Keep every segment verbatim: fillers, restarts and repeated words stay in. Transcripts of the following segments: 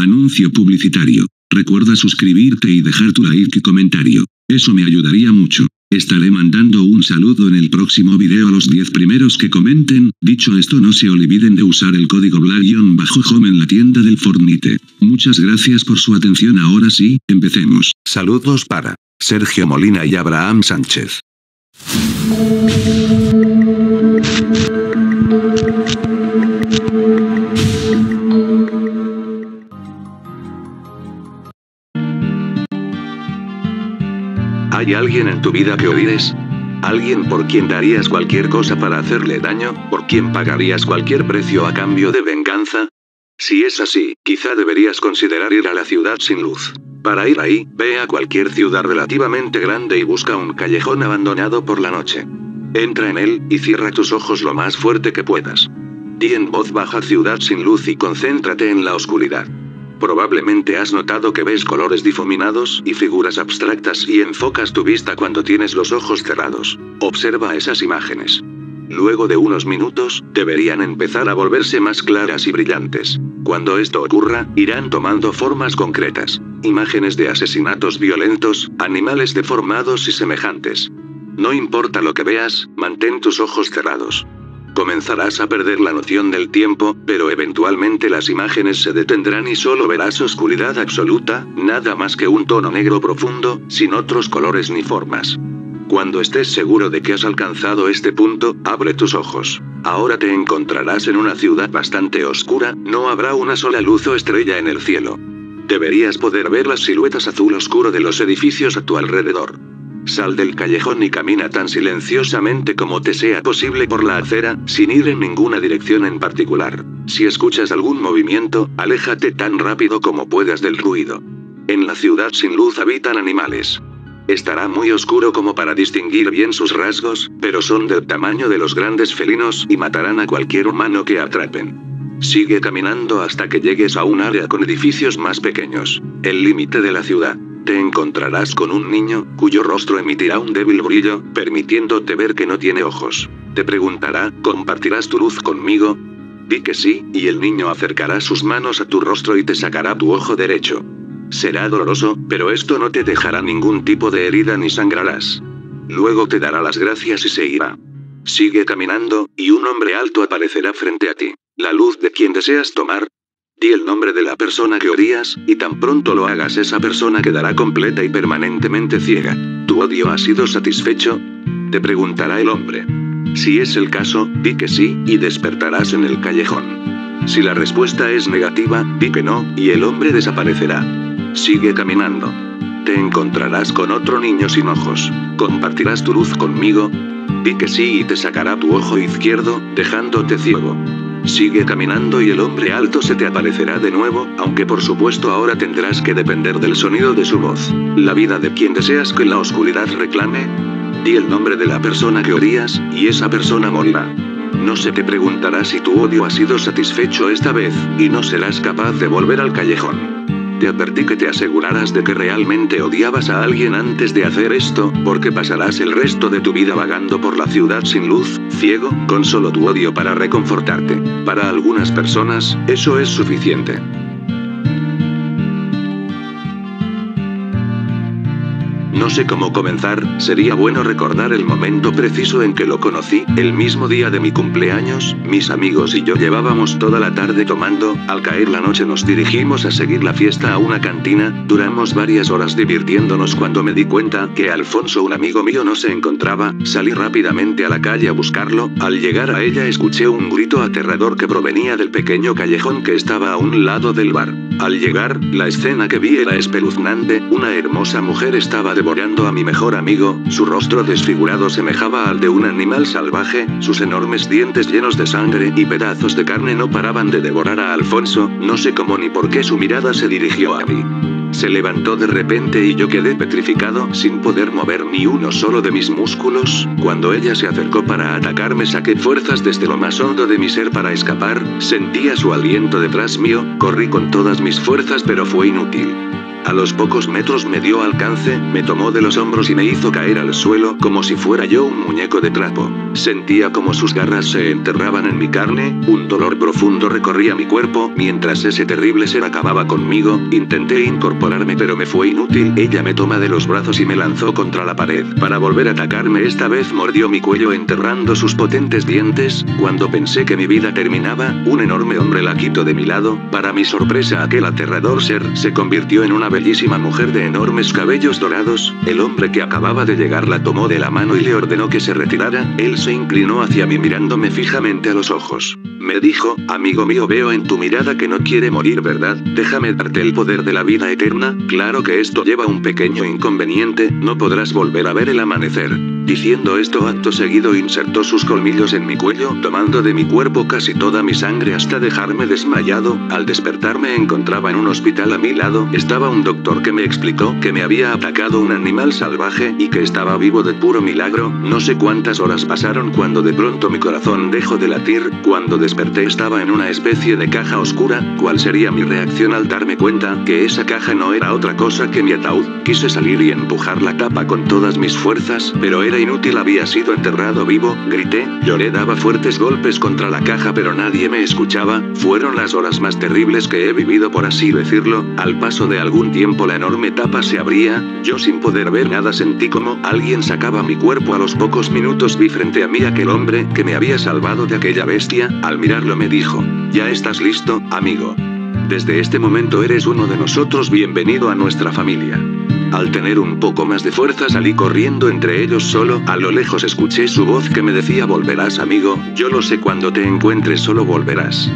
Anuncio publicitario. Recuerda suscribirte y dejar tu like y comentario. Eso me ayudaría mucho. Estaré mandando un saludo en el próximo video a los diez primeros que comenten. Dicho esto, no se olviden de usar el código black guion bajo home en la tienda del Fortnite. Muchas gracias por su atención. Ahora sí, empecemos. Saludos para Sergio Molina y Abraham Sánchez. ¿Hay alguien en tu vida que odies? ¿Alguien por quien darías cualquier cosa para hacerle daño? ¿Por quien pagarías cualquier precio a cambio de venganza? Si es así, quizá deberías considerar ir a la ciudad sin luz. Para ir ahí, ve a cualquier ciudad relativamente grande y busca un callejón abandonado por la noche. Entra en él, y cierra tus ojos lo más fuerte que puedas. Di en voz baja ciudad sin luz y concéntrate en la oscuridad. Probablemente has notado que ves colores difuminados y figuras abstractas y enfocas tu vista cuando tienes los ojos cerrados. Observa esas imágenes. Luego de unos minutos, deberían empezar a volverse más claras y brillantes. Cuando esto ocurra, irán tomando formas concretas. Imágenes de asesinatos violentos, animales deformados y semejantes. No importa lo que veas, mantén tus ojos cerrados. Comenzarás a perder la noción del tiempo, pero eventualmente las imágenes se detendrán y solo verás oscuridad absoluta, nada más que un tono negro profundo, sin otros colores ni formas. Cuando estés seguro de que has alcanzado este punto, abre tus ojos. Ahora te encontrarás en una ciudad bastante oscura, no habrá una sola luz o estrella en el cielo. Deberías poder ver las siluetas azul oscuro de los edificios a tu alrededor. Sal del callejón y camina tan silenciosamente como te sea posible por la acera, sin ir en ninguna dirección en particular. Si escuchas algún movimiento, aléjate tan rápido como puedas del ruido. En la ciudad sin luz habitan animales. Estará muy oscuro como para distinguir bien sus rasgos, pero son del tamaño de los grandes felinos y matarán a cualquier humano que atrapen. Sigue caminando hasta que llegues a un área con edificios más pequeños, el límite de la ciudad. Te encontrarás con un niño, cuyo rostro emitirá un débil brillo, permitiéndote ver que no tiene ojos. Te preguntará, ¿compartirás tu luz conmigo? Di que sí, y el niño acercará sus manos a tu rostro y te sacará tu ojo derecho. Será doloroso, pero esto no te dejará ningún tipo de herida ni sangrarás. Luego te dará las gracias y se irá. Sigue caminando, y un hombre alto aparecerá frente a ti. La luz de quien deseas tomar. Di el nombre de la persona que odias, y tan pronto lo hagas esa persona quedará completa y permanentemente ciega. ¿Tu odio ha sido satisfecho? Te preguntará el hombre. Si es el caso, di que sí, y despertarás en el callejón. Si la respuesta es negativa, di que no, y el hombre desaparecerá. Sigue caminando. Te encontrarás con otro niño sin ojos. ¿Compartirás tu luz conmigo? Di que sí y te sacará tu ojo izquierdo, dejándote ciego. Sigue caminando y el hombre alto se te aparecerá de nuevo, aunque por supuesto ahora tendrás que depender del sonido de su voz. La vida de quien deseas que la oscuridad reclame. Di el nombre de la persona que odias, y esa persona morirá. No se te preguntará si tu odio ha sido satisfecho esta vez, y no serás capaz de volver al callejón. Te advertí que te aseguraras de que realmente odiabas a alguien antes de hacer esto, porque pasarás el resto de tu vida vagando por la ciudad sin luz, ciego, con solo tu odio para reconfortarte. Para algunas personas, eso es suficiente. No sé cómo comenzar, sería bueno recordar el momento preciso en que lo conocí, el mismo día de mi cumpleaños, mis amigos y yo llevábamos toda la tarde tomando, al caer la noche nos dirigimos a seguir la fiesta a una cantina, duramos varias horas divirtiéndonos cuando me di cuenta que Alfonso, un amigo mío, no se encontraba, salí rápidamente a la calle a buscarlo, al llegar a ella escuché un grito aterrador que provenía del pequeño callejón que estaba a un lado del bar. Al llegar, la escena que vi era espeluznante, una hermosa mujer estaba de devorando a mi mejor amigo, su rostro desfigurado semejaba al de un animal salvaje, sus enormes dientes llenos de sangre y pedazos de carne no paraban de devorar a Alfonso, no sé cómo ni por qué su mirada se dirigió a mí. Se levantó de repente y yo quedé petrificado, sin poder mover ni uno solo de mis músculos, cuando ella se acercó para atacarme saqué fuerzas desde lo más hondo de mi ser para escapar, sentía su aliento detrás mío, corrí con todas mis fuerzas pero fue inútil. A los pocos metros me dio alcance, me tomó de los hombros y me hizo caer al suelo como si fuera yo un muñeco de trapo. Sentía como sus garras se enterraban en mi carne, un dolor profundo recorría mi cuerpo, mientras ese terrible ser acababa conmigo. Intenté incorporarme pero me fue inútil. Ella me toma de los brazos y me lanzó contra la pared. Para volver a atacarme esta vez mordió mi cuello enterrando sus potentes dientes. Cuando pensé que mi vida terminaba, un enorme hombre la quitó de mi lado. Para mi sorpresa, aquel aterrador ser se convirtió en una bellísima mujer de enormes cabellos dorados. El hombre que acababa de llegar la tomó de la mano y le ordenó que se retirara. Él se inclinó hacia mí mirándome fijamente a los ojos. Me dijo, amigo mío, veo en tu mirada que no quiere morir, ¿verdad? Déjame darte el poder de la vida eterna. Claro que esto lleva un pequeño inconveniente, no podrás volver a ver el amanecer. Diciendo esto, acto seguido insertó sus colmillos en mi cuello, tomando de mi cuerpo casi toda mi sangre hasta dejarme desmayado. Al despertarme encontraba en un hospital. A mi lado estaba un doctor que me explicó que me había atacado un animal salvaje y que estaba vivo de puro milagro. No sé cuántas horas pasaron cuando de pronto mi corazón dejó de latir. Cuando desperté estaba en una especie de caja oscura. ¿Cuál sería mi reacción al darme cuenta que esa caja no era otra cosa que mi ataúd? Quise salir y empujar la tapa con todas mis fuerzas, pero era inútil, había sido enterrado vivo. Grité, lloré, daba fuertes golpes contra la caja pero nadie me escuchaba. Fueron las horas más terribles que he vivido, por así decirlo. Al paso de algún tiempo la enorme tapa se abría. Yo, sin poder ver nada, sentí como alguien sacaba mi cuerpo. A los pocos minutos vi frente a mí aquel hombre que me había salvado de aquella bestia. Al mirarlo me dijo, ya estás listo, amigo. Desde este momento eres uno de nosotros, bienvenido a nuestra familia. Al tener un poco más de fuerza salí corriendo entre ellos solo. A lo lejos escuché su voz que me decía, volverás, amigo, yo lo sé, cuando te encuentres solo volverás.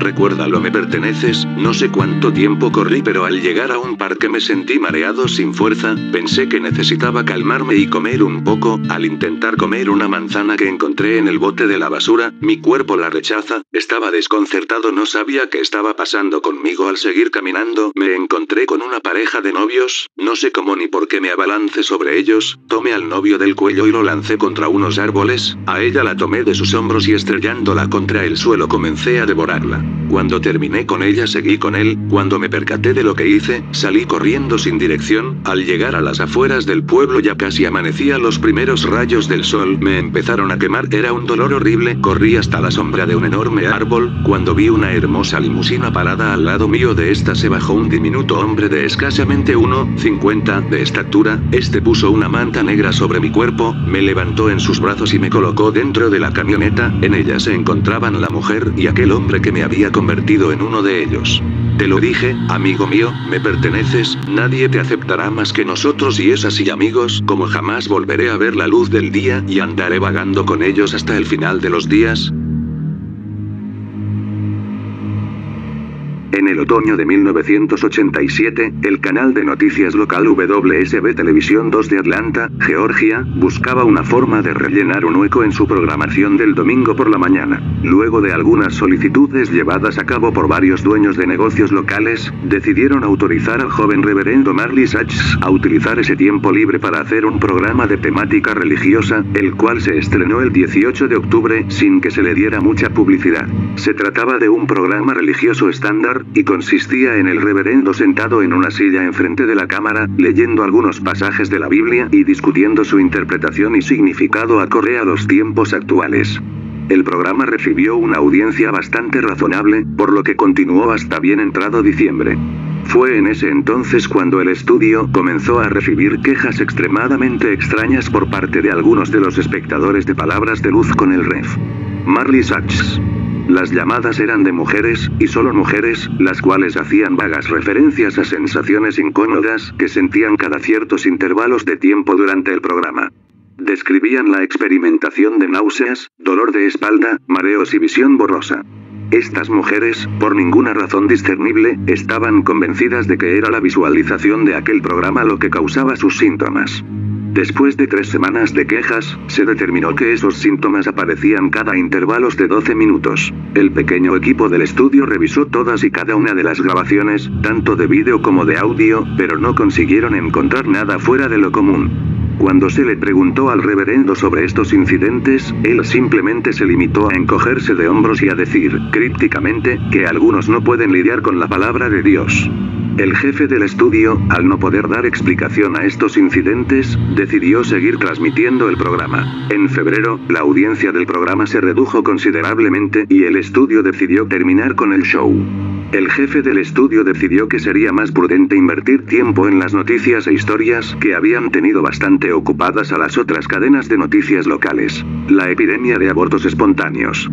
Recuérdalo, me perteneces. No sé cuánto tiempo corrí, pero al llegar a un parque me sentí mareado, sin fuerza. Pensé que necesitaba calmarme y comer un poco. Al intentar comer una manzana que encontré en el bote de la basura, mi cuerpo la rechaza. Estaba desconcertado, no sabía qué estaba pasando conmigo. Al seguir caminando me encontré con una pareja de novios. No sé cómo ni por qué me abalancé sobre ellos. Tomé al novio del cuello y lo lancé contra unos árboles. A ella la tomé de sus hombros y estrellándola contra el suelo comencé a devorarla. Cuando terminé con ella seguí con él. Cuando me percaté de lo que hice, salí corriendo sin dirección. Al llegar a las afueras del pueblo ya casi amanecía. Los primeros rayos del sol me empezaron a quemar, era un dolor horrible. Corrí hasta la sombra de un enorme árbol. Cuando vi una hermosa limusina parada al lado mío, de esta se bajó un diminuto hombre de escasamente uno cincuenta de estatura. Este puso una manta negra sobre mi cuerpo, me levantó en sus brazos y me colocó dentro de la camioneta. En ella se encontraban la mujer y aquel hombre que me había convertido en uno de ellos. Te lo dije, amigo mío, me perteneces, nadie te aceptará más que nosotros, y es así, amigos, como jamás volveré a ver la luz del día, y andaré vagando con ellos hasta el final de los días. En el otoño de mil novecientos ochenta y siete, el canal de noticias local W S B Televisión dos de Atlanta, Georgia, buscaba una forma de rellenar un hueco en su programación del domingo por la mañana. Luego de algunas solicitudes llevadas a cabo por varios dueños de negocios locales, decidieron autorizar al joven reverendo Marley Sachs a utilizar ese tiempo libre para hacer un programa de temática religiosa, el cual se estrenó el dieciocho de octubre sin que se le diera mucha publicidad. Se trataba de un programa religioso estándar y consistía en el reverendo sentado en una silla enfrente de la cámara, leyendo algunos pasajes de la Biblia y discutiendo su interpretación y significado acorde a los tiempos actuales. El programa recibió una audiencia bastante razonable, por lo que continuó hasta bien entrado diciembre. Fue en ese entonces cuando el estudio comenzó a recibir quejas extremadamente extrañas por parte de algunos de los espectadores de Palabras de Luz con el rev. Marley Sachs. Las llamadas eran de mujeres, y solo mujeres, las cuales hacían vagas referencias a sensaciones incómodas que sentían cada ciertos intervalos de tiempo durante el programa. Describían la experimentación de náuseas, dolor de espalda, mareos y visión borrosa. Estas mujeres, por ninguna razón discernible, estaban convencidas de que era la visualización de aquel programa lo que causaba sus síntomas. Después de tres semanas de quejas, se determinó que esos síntomas aparecían cada intervalos de doce minutos. El pequeño equipo del estudio revisó todas y cada una de las grabaciones, tanto de vídeo como de audio, pero no consiguieron encontrar nada fuera de lo común. Cuando se le preguntó al reverendo sobre estos incidentes, él simplemente se limitó a encogerse de hombros y a decir, crípticamente, que algunos no pueden lidiar con la palabra de Dios. El jefe del estudio, al no poder dar explicación a estos incidentes, decidió seguir transmitiendo el programa. En febrero, la audiencia del programa se redujo considerablemente y el estudio decidió terminar con el show. El jefe del estudio decidió que sería más prudente invertir tiempo en las noticias e historias que habían tenido bastante ocupadas a las otras cadenas de noticias locales. La epidemia de abortos espontáneos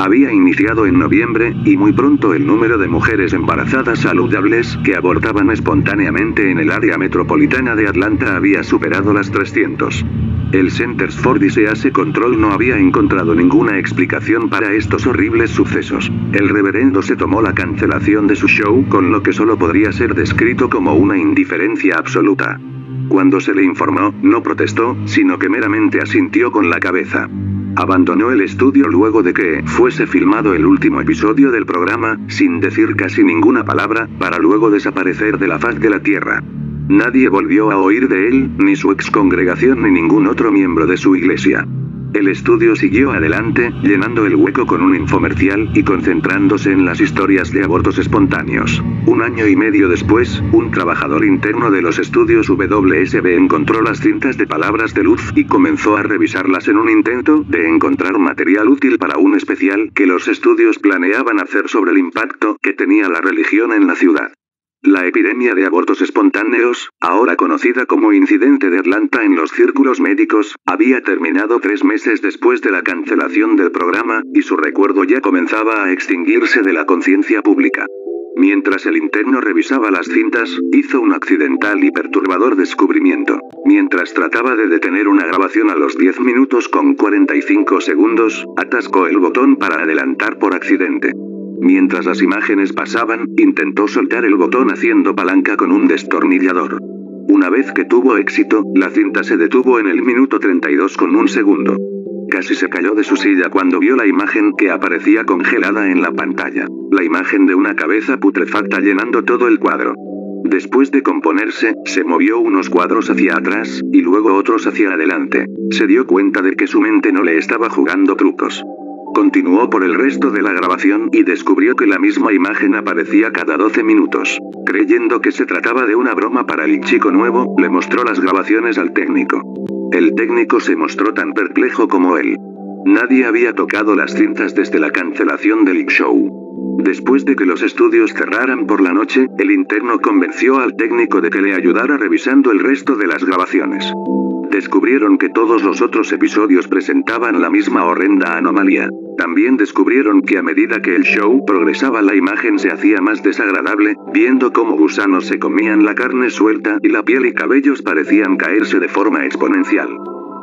había iniciado en noviembre, y muy pronto el número de mujeres embarazadas saludables que abortaban espontáneamente en el área metropolitana de Atlanta había superado las trescientas. El Centers for Disease Control no había encontrado ninguna explicación para estos horribles sucesos. El reverendo se tomó la cancelación de su show con lo que solo podría ser descrito como una indiferencia absoluta. Cuando se le informó, no protestó, sino que meramente asintió con la cabeza. Abandonó el estudio luego de que fuese filmado el último episodio del programa, sin decir casi ninguna palabra, para luego desaparecer de la faz de la tierra. Nadie volvió a oír de él, ni su excongregación ni ningún otro miembro de su iglesia. El estudio siguió adelante, llenando el hueco con un infomercial y concentrándose en las historias de abortos espontáneos. Un año y medio después, un trabajador interno de los estudios W S B encontró las cintas de Palabras de Luz y comenzó a revisarlas en un intento de encontrar material útil para un especial que los estudios planeaban hacer sobre el impacto que tenía la religión en la ciudad. La epidemia de abortos espontáneos, ahora conocida como incidente de Atlanta en los círculos médicos, había terminado tres meses después de la cancelación del programa, y su recuerdo ya comenzaba a extinguirse de la conciencia pública. Mientras el interno revisaba las cintas, hizo un accidental y perturbador descubrimiento. Mientras trataba de detener una grabación a los diez minutos con cuarenta y cinco segundos, atascó el botón para adelantar por accidente. Mientras las imágenes pasaban, intentó soltar el botón haciendo palanca con un destornillador. Una vez que tuvo éxito, la cinta se detuvo en el minuto treinta y dos con un segundo. Casi se cayó de su silla cuando vio la imagen que aparecía congelada en la pantalla. La imagen de una cabeza putrefacta llenando todo el cuadro. Después de componerse, se movió unos cuadros hacia atrás, y luego otros hacia adelante. Se dio cuenta de que su mente no le estaba jugando trucos. Continuó por el resto de la grabación y descubrió que la misma imagen aparecía cada doce minutos. Creyendo que se trataba de una broma para el chico nuevo, le mostró las grabaciones al técnico. El técnico se mostró tan perplejo como él. Nadie había tocado las cintas desde la cancelación del show. Después de que los estudios cerraran por la noche, el interno convenció al técnico de que le ayudara revisando el resto de las grabaciones. Descubrieron que todos los otros episodios presentaban la misma horrenda anomalía. También descubrieron que a medida que el show progresaba la imagen se hacía más desagradable, viendo cómo gusanos se comían la carne suelta y la piel y cabellos parecían caerse de forma exponencial.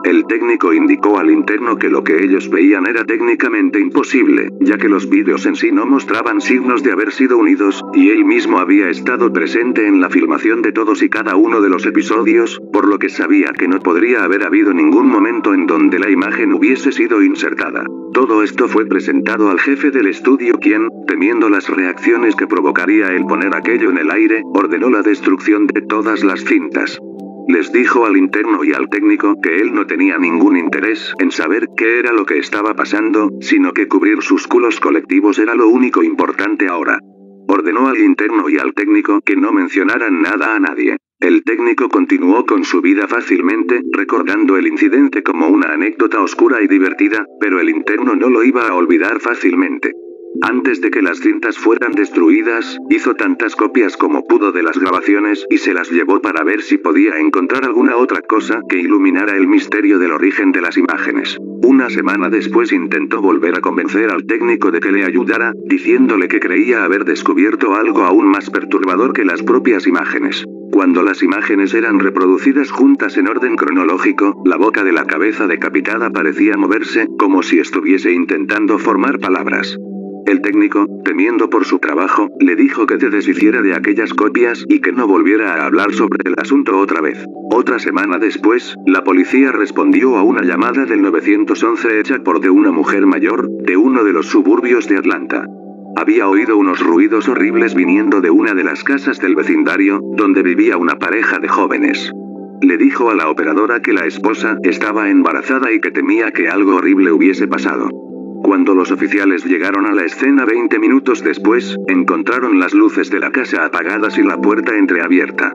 El técnico indicó al interno que lo que ellos veían era técnicamente imposible, ya que los vídeos en sí no mostraban signos de haber sido unidos, y él mismo había estado presente en la filmación de todos y cada uno de los episodios, por lo que sabía que no podría haber habido ningún momento en donde la imagen hubiese sido insertada. Todo esto fue presentado al jefe del estudio quien, temiendo las reacciones que provocaría el poner aquello en el aire, ordenó la destrucción de todas las cintas. Les dijo al interno y al técnico que él no tenía ningún interés en saber qué era lo que estaba pasando, sino que cubrir sus culos colectivos era lo único importante ahora. Ordenó al interno y al técnico que no mencionaran nada a nadie. El técnico continuó con su vida fácilmente, recordando el incidente como una anécdota oscura y divertida, pero el interno no lo iba a olvidar fácilmente. Antes de que las cintas fueran destruidas, hizo tantas copias como pudo de las grabaciones y se las llevó para ver si podía encontrar alguna otra cosa que iluminara el misterio del origen de las imágenes. Una semana después intentó volver a convencer al técnico de que le ayudara, diciéndole que creía haber descubierto algo aún más perturbador que las propias imágenes. Cuando las imágenes eran reproducidas juntas en orden cronológico, la boca de la cabeza decapitada parecía moverse, como si estuviese intentando formar palabras. El técnico, temiendo por su trabajo, le dijo que se deshiciera de aquellas copias y que no volviera a hablar sobre el asunto otra vez. Otra semana después, la policía respondió a una llamada del nueve once hecha por de una mujer mayor, de uno de los suburbios de Atlanta. Había oído unos ruidos horribles viniendo de una de las casas del vecindario, donde vivía una pareja de jóvenes. Le dijo a la operadora que la esposa estaba embarazada y que temía que algo horrible hubiese pasado. Cuando los oficiales llegaron a la escena veinte minutos después, encontraron las luces de la casa apagadas y la puerta entreabierta.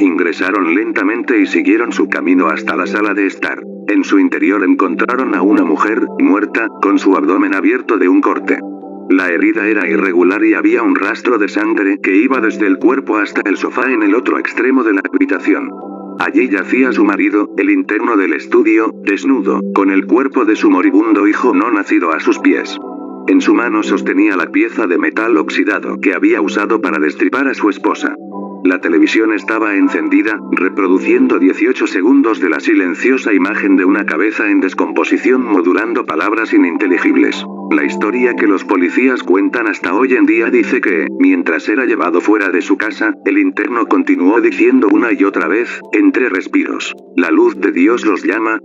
Ingresaron lentamente y siguieron su camino hasta la sala de estar. En su interior encontraron a una mujer, muerta, con su abdomen abierto de un corte. La herida era irregular y había un rastro de sangre que iba desde el cuerpo hasta el sofá en el otro extremo de la habitación. Allí yacía su marido, el interno del estudio, desnudo, con el cuerpo de su moribundo hijo no nacido a sus pies. En su mano sostenía la pieza de metal oxidado que había usado para destripar a su esposa. La televisión estaba encendida, reproduciendo dieciocho segundos de la silenciosa imagen de una cabeza en descomposición modulando palabras ininteligibles. La historia que los policías cuentan hasta hoy en día dice que, mientras era llevado fuera de su casa, el interno continuó diciendo una y otra vez, entre respiros, «La luz de Dios los llama»,